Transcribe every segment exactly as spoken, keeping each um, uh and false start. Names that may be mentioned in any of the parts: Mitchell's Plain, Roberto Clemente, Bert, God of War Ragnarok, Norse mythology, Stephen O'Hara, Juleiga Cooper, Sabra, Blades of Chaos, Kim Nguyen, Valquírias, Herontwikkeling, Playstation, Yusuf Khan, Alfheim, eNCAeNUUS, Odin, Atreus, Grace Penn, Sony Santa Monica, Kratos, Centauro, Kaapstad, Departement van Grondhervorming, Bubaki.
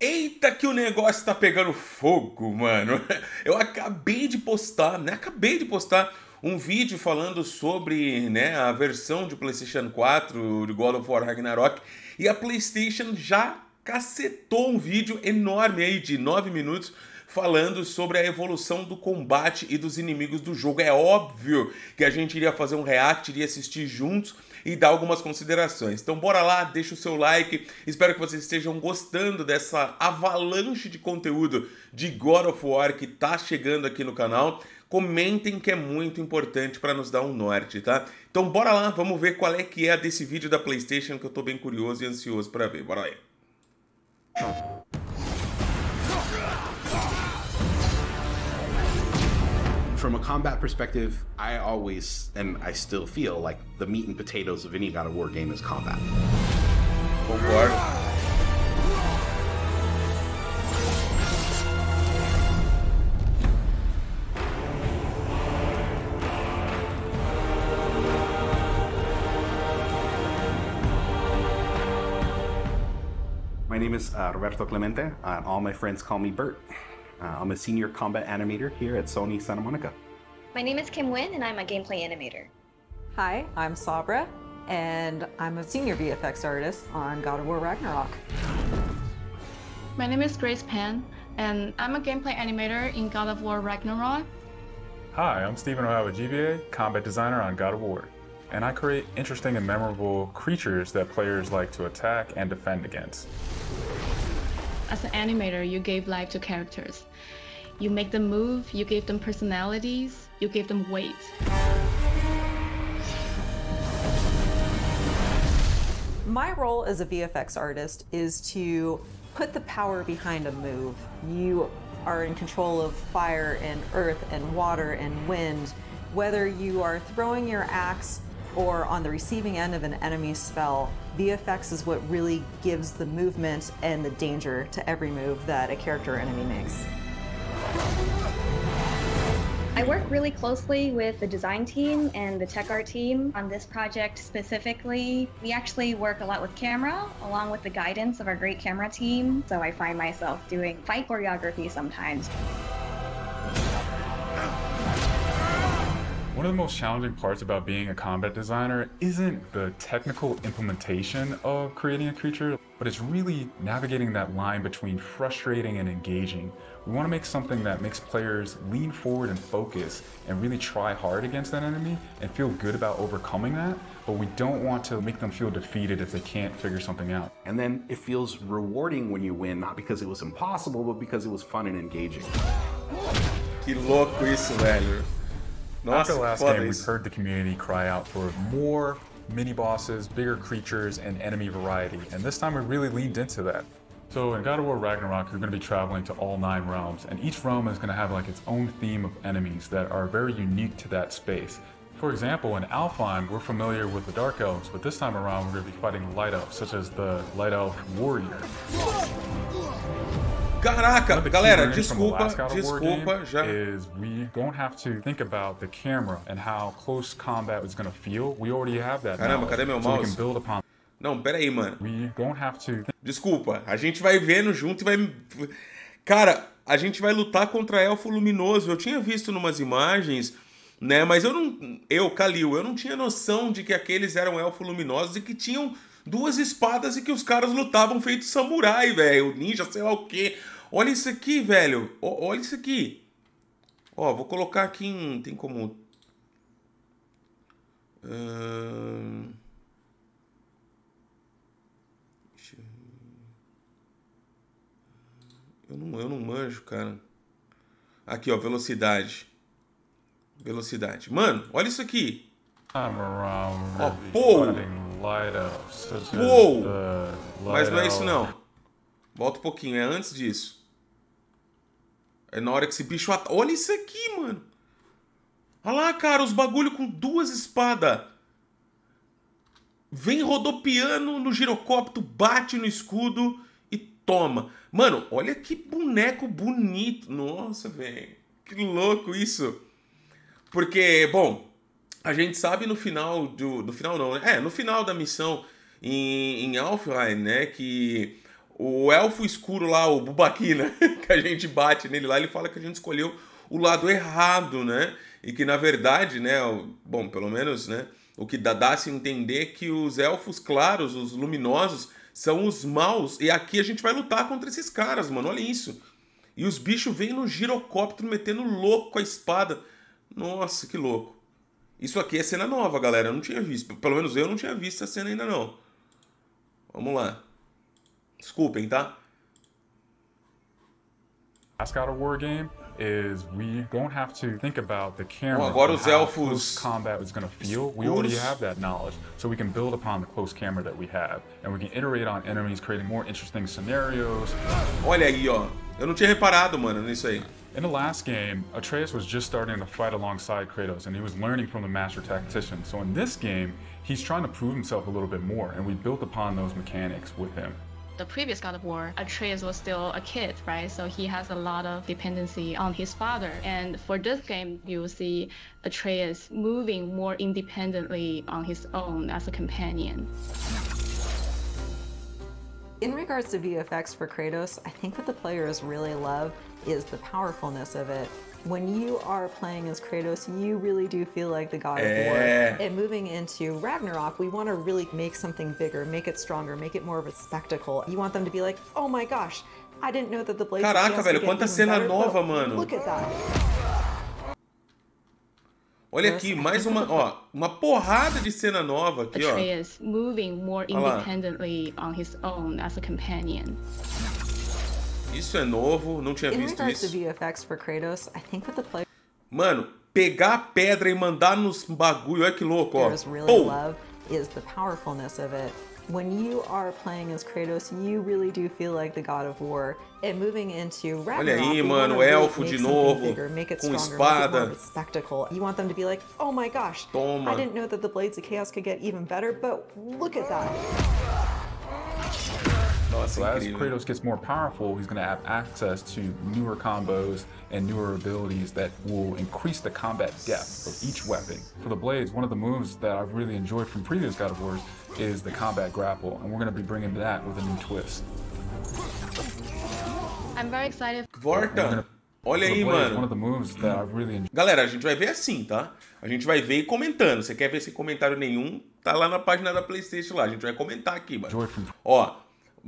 Eita que o negócio tá pegando fogo, mano. Eu acabei de postar, né? Acabei de postar um vídeo falando sobre, né, a versão de PlayStation quatro de God of War Ragnarok. E a PlayStation já cacetou um vídeo enorme aí de nove minutos falando sobre a evolução do combate e dos inimigos do jogo. É óbvio que a gente iria fazer um react, iria assistir juntos e dar algumas considerações. Então bora lá, deixa o seu like, espero que vocês estejam gostando dessa avalanche de conteúdo de God of War que tá chegando aqui no canal. Comentem, que é muito importante para nos dar um norte, tá? Então bora lá, vamos ver qual é que é a desse vídeo da PlayStation, que eu tô bem curioso e ansioso para ver, bora lá. From a combat perspective, I always, and I still feel, like the meat and potatoes of any God of War game is combat. Oh, Bart. My name is uh, Roberto Clemente, and uh, all my friends call me Bert. Uh, I'm a senior combat animator here at Sony Santa Monica. My name is Kim Nguyen, and I'm a gameplay animator. Hi, I'm Sabra, and I'm a senior V F X artist on God of War Ragnarok. My name is Grace Penn, and I'm a gameplay animator in God of War Ragnarok. Hi, I'm Stephen O'Hara, G B A, combat designer on God of War, and I create interesting and memorable creatures that players like to attack and defend against. As an animator, you gave life to characters. You make them move, you gave them personalities, you gave them weight. My role as a V F X artist is to put the power behind a move. You are in control of fire and earth and water and wind. Whether you are throwing your axe or on the receiving end of an enemy spell, V F X is what really gives the movement and the danger to every move that a character or enemy makes. I work really closely with the design team and the tech art team on this project specifically. We actually work a lot with camera, along with the guidance of our great camera team, so I find myself doing fight choreography sometimes. One of the most challenging parts about being a combat designer isn't the technical implementation of creating a creature, but it's really navigating that line between frustrating and engaging. We want to make something that makes players lean forward and focus and really try hard against that enemy and feel good about overcoming that, but we don't want to make them feel defeated if they can't figure something out. And then it feels rewarding when you win, not because it was impossible, but because it was fun and engaging. Que louco isso, velho. After the last game, we've heard the community cry out for more mini-bosses, bigger creatures, and enemy variety, and this time we really leaned into that. So in God of War Ragnarok, you're going to be traveling to all nine realms, and each realm is going to have like its own theme of enemies that are very unique to that space. For example, in Alfheim, we're familiar with the Dark Elves, but this time around we're going to be fighting Light Elves, such as the Light Elf Warrior. Caraca, galera, desculpa, desculpa, já. Is we don't have to think about the camera and how close combat is going to feel. We already have that. Caramba, cadê meu mouse? Não, pera aí, mano. We don't have to. Desculpa, a gente vai vendo junto e vai... Cara, a gente vai lutar contra Elfo Luminoso. Eu tinha visto numas imagens, né, mas eu não... Eu, Kalil, eu não tinha noção de que aqueles eram Elfo Luminosos e que tinham... duas espadas e que os caras lutavam feito samurai, velho. Ninja, sei lá o quê. Olha isso aqui, velho. O, olha isso aqui. Ó, vou colocar aqui em... Tem como... Uh... Eu, não, eu não manjo, cara. Aqui, ó. Velocidade. Velocidade. Mano, olha isso aqui. Ó, pô... Light elves, uou! Mas não é isso não. Volta um pouquinho, é antes disso. É na hora que esse bicho ataca. Olha isso aqui, mano. Olha lá, cara, os bagulho com duas espadas. Vem rodopiando no girocóptero, bate no escudo e toma. Mano, olha que boneco bonito. Nossa, velho. Que louco isso. Porque, bom... A gente sabe no final do, do final não, né? É, no final da missão em, em Alfheim, né, que o elfo escuro lá, o Bubaki, né? Que a gente bate nele lá, ele fala que a gente escolheu o lado errado, né? E que, na verdade, né? Bom, pelo menos, né? O que dá a se entender é que os elfos claros, os luminosos, são os maus. E aqui a gente vai lutar contra esses caras, mano. Olha isso. E os bichos vêm no girocóptero metendo louco com a espada. Nossa, que louco. Isso aqui é cena nova, galera. Eu não tinha visto. Pelo menos eu não tinha visto essa cena ainda, não. Vamos lá. Desculpem, tá? God of War game is we don't have to think about the camera. Bom, agora os elfos combat is going to feel. We already have that knowledge, so we can build upon the close camera that we have, and we can iterate on enemies, creating more interesting scenarios. Olha aí, ó. Eu não tinha reparado, mano, nisso aí. In the last game, Atreus was just starting to fight alongside Kratos, and he was learning from the master tactician. So in this game, he's trying to prove himself a little bit more, and we built upon those mechanics with him. The previous God of War, Atreus was still a kid, right? So he has a lot of dependency on his father. And for this game, you will see Atreus moving more independently on his own as a companion. In regards to V F X for Kratos, I think what the players really love is the powerfulness of it. When you are playing as Kratos, you really do feel like the God of War. And moving into Ragnarok, we want to really make something bigger, make it stronger, make it more of a spectacle. You want them to be like, oh my gosh, I didn't know that the Blades of Chaos. Caraca, velho, quanta cena nova, mano. Look at that. Olha aqui, mais uma, ó, uma porrada de cena nova aqui, ó. Atreus moving more independently on his own as a companion. Isso é novo, não tinha visto isso. Mano, pegar a pedra e mandar nos bagulho, olha que louco, ó. Oh. When you are playing as Kratos, you really do feel like the God of War. And moving into Ragnarok, olha aí, mano, o elfo de novo, bigger, com espada. You want them to be like, oh my gosh, toma. I didn't know that the Blades of Chaos could get even better, but look at that. So as Kratos gets more powerful, he's going to have access to newer combos and newer abilities that will increase the combat depth of each weapon. For the Blades, one of the moves that I've really enjoyed from previous God of Wars is the combat grapple, and we're going to be bringing that with a new twist. I'm very excited. Vorta, olha aí, mano. Galera, a gente vai ver assim, tá? A gente vai ver e comentando. Você quer ver sem comentário nenhum? Tá lá na página da PlayStation lá. A gente vai comentar aqui, mano. Ó,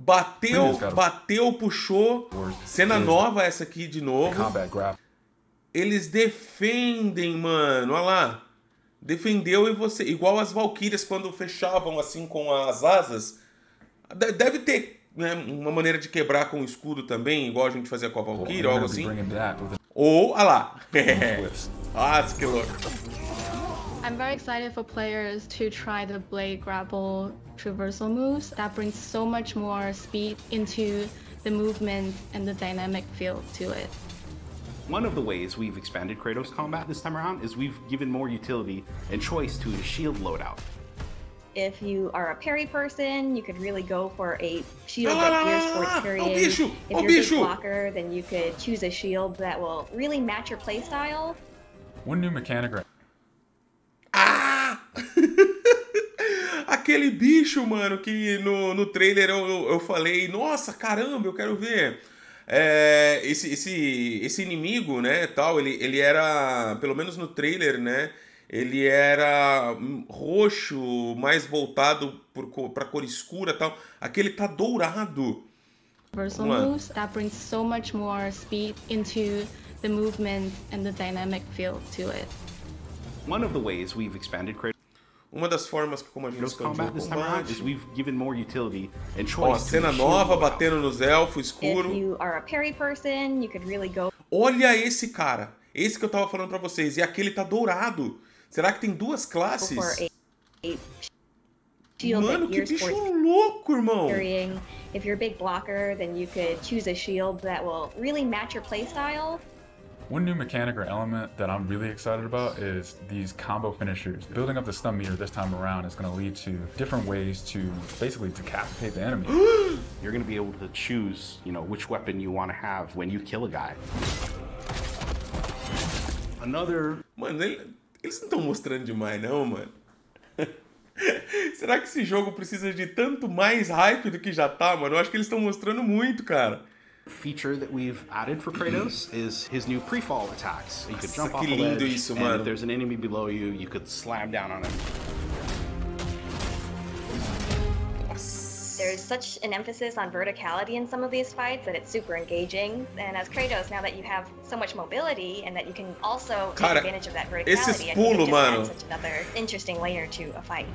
Bateu, bateu, puxou. Cena nova essa aqui de novo. Eles defendem, mano. Olha lá. Defendeu e você... Igual as Valquírias quando fechavam assim com as asas. Deve ter, né, uma maneira de quebrar com o escudo também. Igual a gente fazia com a Valquíria, algo assim. Ou, olha lá. Ah, que louco. I'm very excited for players to try the blade grapple traversal moves. That brings so much more speed into the movement and the dynamic feel to it. One of the ways we've expanded Kratos combat this time around is we've given more utility and choice to his shield loadout. If you are a parry person, you could really go for a shield ah, that gears towards parrying. If you're a big blocker, then you could choose a shield that will really match your playstyle. One new mechanic. Aquele bicho, mano, que no, no trailer eu, eu falei, nossa, caramba, eu quero ver. É, esse, esse, esse inimigo, né, tal, ele, ele era, pelo menos no trailer, né, ele era roxo, mais voltado por, pra cor escura, tal. Aquele tá dourado. Vamos lá. That brings so much more speed into the movement and the dynamic feel to it. One of the ways we've expanded Kratos. Uma das formas que como a gente expandiu o combate. We've given more utility and choice. Ó, cena nova batendo nos elfos escuro. If you are a parry person, you could really go. Olha esse cara, esse que eu tava falando para vocês, e aquele tá dourado. Será que tem duas classes? Mano, que bicho louco, irmão. If you're a big blocker, then you could choose a shield that will really match your playstyle. One new mechanic or element that I'm really excited about is these combo finishers. Building up the stun meter this time around is going to lead to different ways to basically decapitate the enemy. You're going to be able to choose, you know, which weapon you want to have when you kill a guy. Another... Mano, eles não estão mostrando demais, não, mano. Será que esse jogo precisa de tanto mais hype do que já tá, mano? Eu acho que eles estão mostrando muito, cara. Feature that we've added for Kratos is his new pre-fall attacks. You could jump off the ledge, isso, and mano. If there's an enemy below you, you could slam down on him. There's such an emphasis on verticality in some of these fights that it's super engaging. And as Kratos, now that you have so much mobility and that you can also Cara, take advantage of that verticality, pulo, mano. Such another interesting layer to a fight.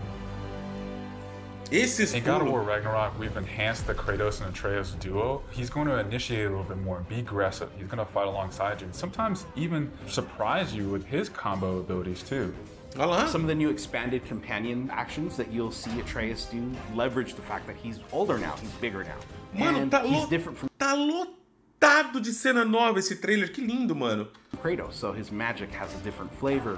In God of War Ragnarok, we've enhanced the Kratos and Atreus duo. He's going to initiate a little bit more and be aggressive. He's going to fight alongside you and sometimes even surprise you with his combo abilities too. Olá. Some of the new expanded companion actions that you'll see Atreus do leverage the fact that he's older now, he's bigger now. Mano, and tá, he's lo different from tá lotado de cena nova esse trailer, que lindo, mano. Kratos, so his magic has a different flavor.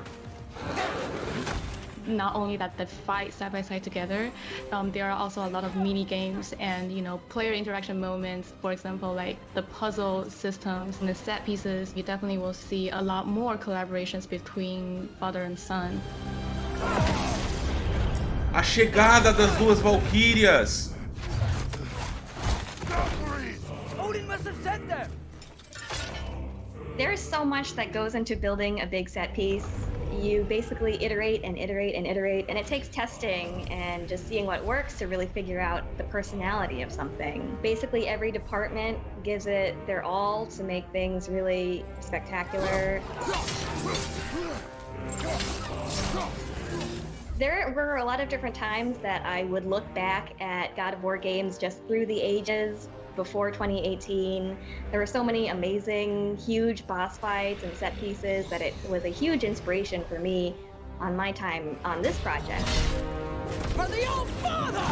Not only that they fight side by side together, um, there are also a lot of mini games and, you know, player interaction moments. For example, like the puzzle systems and the set pieces, you definitely will see a lot more collaborations between father and son. A chegada das duas Valquírias. Odin must have sent them. There is so much that goes into building a big set piece. You basically iterate and iterate and iterate, and it takes testing and just seeing what works to really figure out the personality of something. Basically, every department gives it their all to make things really spectacular. There were a lot of different times that I would look back at God of War games just through the ages. Before twenty eighteen, there were so many amazing, huge boss fights and set pieces that it was a huge inspiration for me on my time on this project. For the old father!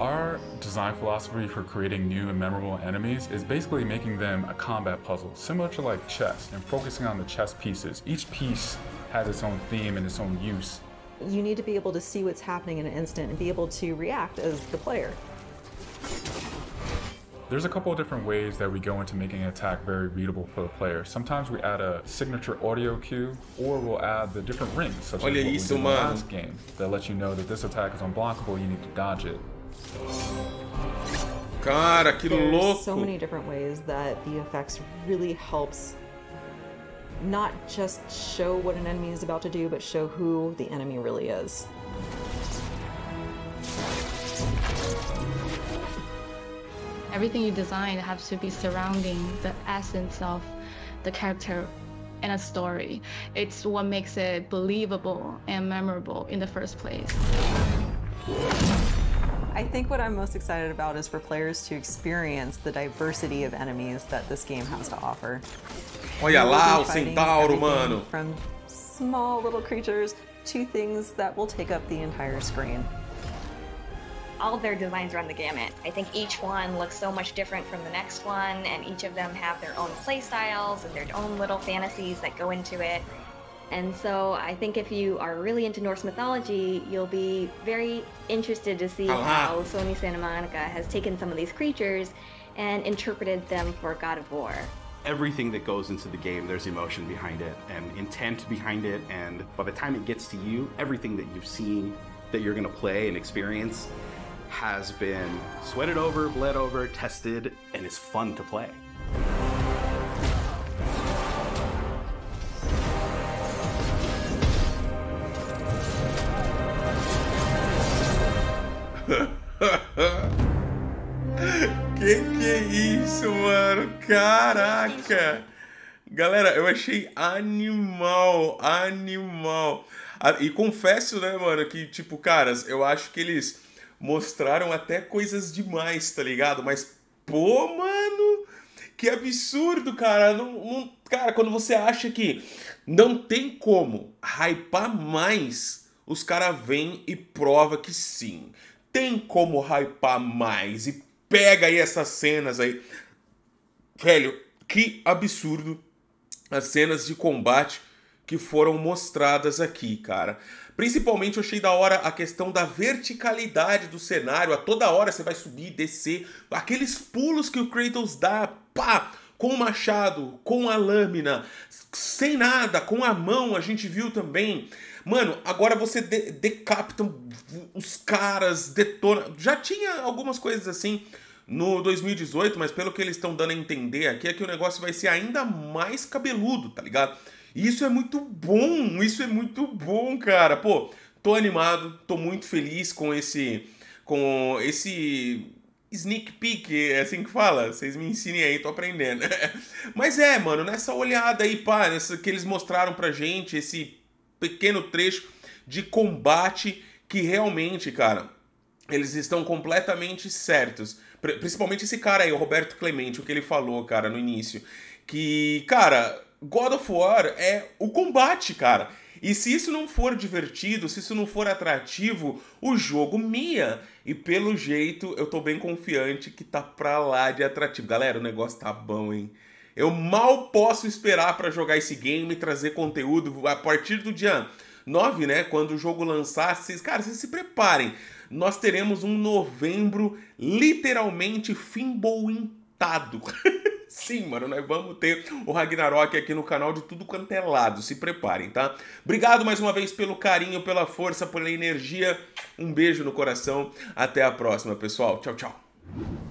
Our design philosophy for creating new and memorable enemies is basically making them a combat puzzle, similar to like chess, and focusing on the chess pieces. Each piece has its own theme and its own use. You need to be able to see what's happening in an instant and be able to react as the player. There's a couple of different ways that we go into making an attack very readable for the player. Sometimes we add a signature audio cue, or we'll add the different rings, such as this last game, that lets you know that this attack is unblockable, you need to dodge it. Cara, que louco! There's so many different ways that the V F X really helps not just show what an enemy is about to do, but show who the enemy really is. Everything you design has to be surrounding the essence of the character and a story. It's what makes it believable and memorable in the first place. I think what I'm most excited about is for players to experience the diversity of enemies that this game has to offer. Olha lá, o Centauro, mano! From small little creatures to things that will take up the entire screen. All of their designs run the gamut. I think each one looks so much different from the next one, and each of them have their own play styles and their own little fantasies that go into it. And so I think if you are really into Norse mythology, you'll be very interested to see how Sony Santa Monica has taken some of these creatures and interpreted them for God of War. Everything that goes into the game, there's emotion behind it and intent behind it, and by the time it gets to you, everything that you've seen, that you're gonna play and experience, has been sweated over, bled over, tested, and is fun to play. Que que é isso, mano? Caraca! Galera, eu achei animal, animal. E confesso, né, mano, que tipo, caras, eu acho que eles mostraram até coisas demais, tá ligado? Mas, pô, mano, que absurdo, cara. Não, não, cara, quando você acha que não tem como hypar mais, os caras vêm e prova que sim. Tem como hypar mais. E pega aí essas cenas aí. Velho, que absurdo as cenas de combate que foram mostradas aqui, cara. Principalmente eu achei da hora a questão da verticalidade do cenário. A toda hora você vai subir, descer. Aqueles pulos que o Kratos dá, pá! com o machado, com a lâmina, sem nada, com a mão, a gente viu também. Mano, agora você de decapita os caras, detona... Já tinha algumas coisas assim no dois mil e dezoito, mas pelo que eles estão dando a entender aqui, é que o negócio vai ser ainda mais cabeludo, tá ligado? E isso é muito bom, isso é muito bom, cara. Pô, tô animado, tô muito feliz com esse... com esse... sneak peek, é assim que fala? Vocês me ensinem aí, tô aprendendo. Mas é, mano, nessa olhada aí, pá, nessa, que eles mostraram pra gente, esse pequeno trecho de combate que realmente, cara, eles estão completamente certos. Principalmente esse cara aí, o Roberto Clemente, o que ele falou, cara, no início. Que, cara, God of War é o combate, cara. E se isso não for divertido, se isso não for atrativo, o jogo mia. E pelo jeito, eu tô bem confiante que tá pra lá de atrativo. Galera, o negócio tá bom, hein? Eu mal posso esperar pra jogar esse game e trazer conteúdo a partir do dia nove, né? Quando o jogo lançar, vocês, cara, vocês se preparem. Nós teremos um novembro literalmente fimbointado. Sim, mano, nós vamos ter o Ragnarok aqui no canal de tudo quanto é lado. Se preparem, tá? Obrigado mais uma vez pelo carinho, pela força, pela energia. Um beijo no coração. Até a próxima, pessoal. Tchau, tchau.